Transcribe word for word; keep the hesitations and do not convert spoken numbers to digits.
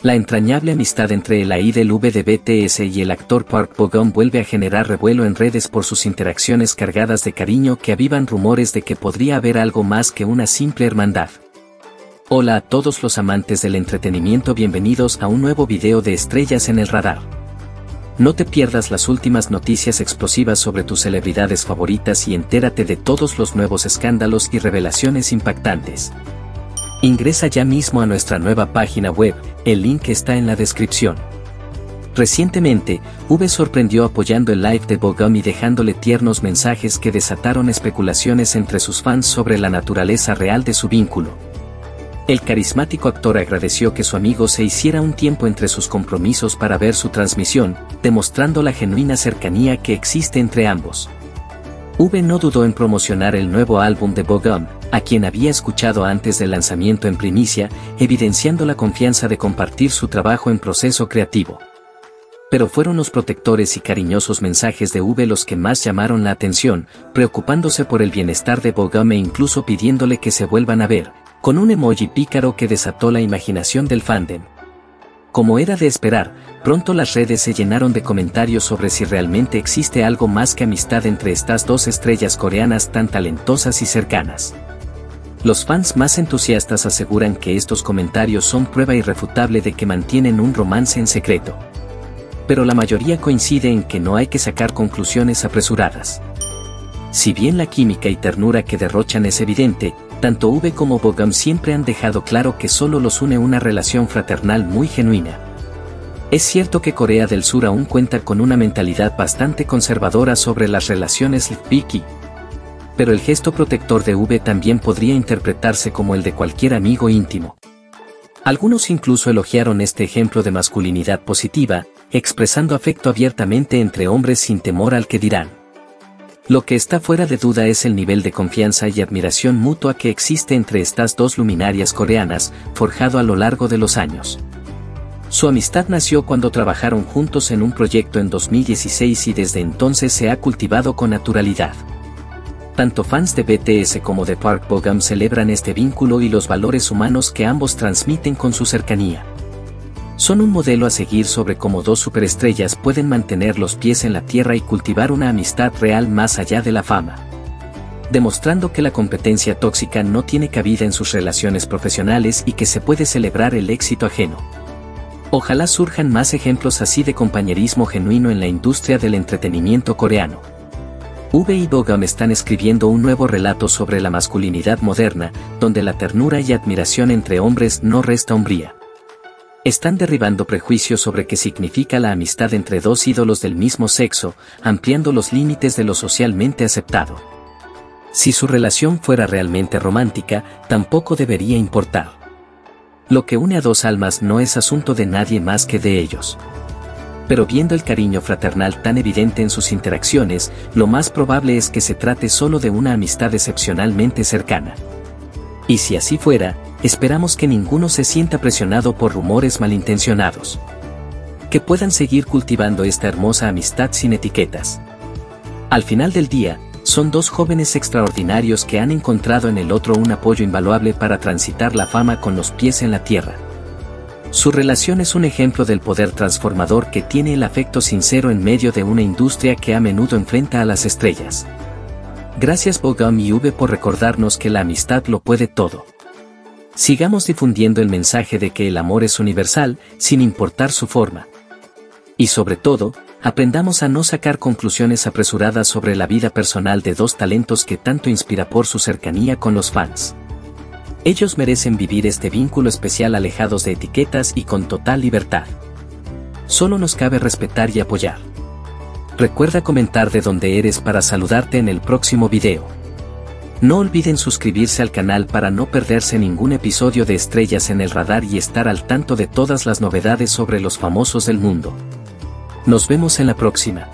La entrañable amistad entre el I del V de B T S y el actor Park Bo Gum vuelve a generar revuelo en redes por sus interacciones cargadas de cariño que avivan rumores de que podría haber algo más que una simple hermandad. Hola a todos los amantes del entretenimiento, bienvenidos a un nuevo video de Estrellas en el Radar. No te pierdas las últimas noticias explosivas sobre tus celebridades favoritas y entérate de todos los nuevos escándalos y revelaciones impactantes. Ingresa ya mismo a nuestra nueva página web, el link está en la descripción. Recientemente, V sorprendió apoyando el live de Bo Gum y dejándole tiernos mensajes que desataron especulaciones entre sus fans sobre la naturaleza real de su vínculo. El carismático actor agradeció que su amigo se hiciera un tiempo entre sus compromisos para ver su transmisión, demostrando la genuina cercanía que existe entre ambos. V no dudó en promocionar el nuevo álbum de Bo Gum, a quien había escuchado antes del lanzamiento en primicia, evidenciando la confianza de compartir su trabajo en proceso creativo. Pero fueron los protectores y cariñosos mensajes de V los que más llamaron la atención, preocupándose por el bienestar de Bo Gum e incluso pidiéndole que se vuelvan a ver, con un emoji pícaro que desató la imaginación del fandom. Como era de esperar, pronto las redes se llenaron de comentarios sobre si realmente existe algo más que amistad entre estas dos estrellas coreanas tan talentosas y cercanas. Los fans más entusiastas aseguran que estos comentarios son prueba irrefutable de que mantienen un romance en secreto. Pero la mayoría coincide en que no hay que sacar conclusiones apresuradas. Si bien la química y ternura que derrochan es evidente, tanto V como Bo Gum siempre han dejado claro que solo los une una relación fraternal muy genuina. Es cierto que Corea del Sur aún cuenta con una mentalidad bastante conservadora sobre las relaciones L G B T I, pero el gesto protector de V también podría interpretarse como el de cualquier amigo íntimo. Algunos incluso elogiaron este ejemplo de masculinidad positiva, expresando afecto abiertamente entre hombres sin temor al que dirán. Lo que está fuera de duda es el nivel de confianza y admiración mutua que existe entre estas dos luminarias coreanas, forjado a lo largo de los años. Su amistad nació cuando trabajaron juntos en un proyecto en dos mil dieciséis y desde entonces se ha cultivado con naturalidad. Tanto fans de B T S como de Park Bo Gum celebran este vínculo y los valores humanos que ambos transmiten con su cercanía. Son un modelo a seguir sobre cómo dos superestrellas pueden mantener los pies en la tierra y cultivar una amistad real más allá de la fama, demostrando que la competencia tóxica no tiene cabida en sus relaciones profesionales y que se puede celebrar el éxito ajeno. Ojalá surjan más ejemplos así de compañerismo genuino en la industria del entretenimiento coreano. V y Bo Gum están escribiendo un nuevo relato sobre la masculinidad moderna, donde la ternura y admiración entre hombres no resta hombría. Están derribando prejuicios sobre qué significa la amistad entre dos ídolos del mismo sexo, ampliando los límites de lo socialmente aceptado. Si su relación fuera realmente romántica, tampoco debería importar. Lo que une a dos almas no es asunto de nadie más que de ellos. Pero viendo el cariño fraternal tan evidente en sus interacciones, lo más probable es que se trate solo de una amistad excepcionalmente cercana. Y si así fuera, esperamos que ninguno se sienta presionado por rumores malintencionados. Que puedan seguir cultivando esta hermosa amistad sin etiquetas. Al final del día, son dos jóvenes extraordinarios que han encontrado en el otro un apoyo invaluable para transitar la fama con los pies en la tierra. Su relación es un ejemplo del poder transformador que tiene el afecto sincero en medio de una industria que a menudo enfrenta a las estrellas. Gracias Bo Gum y V por recordarnos que la amistad lo puede todo. Sigamos difundiendo el mensaje de que el amor es universal, sin importar su forma. Y sobre todo, aprendamos a no sacar conclusiones apresuradas sobre la vida personal de dos talentos que tanto inspira por su cercanía con los fans. Ellos merecen vivir este vínculo especial alejados de etiquetas y con total libertad. Solo nos cabe respetar y apoyar. Recuerda comentar de dónde eres para saludarte en el próximo video. No olviden suscribirse al canal para no perderse ningún episodio de Estrellas en el Radar y estar al tanto de todas las novedades sobre los famosos del mundo. Nos vemos en la próxima.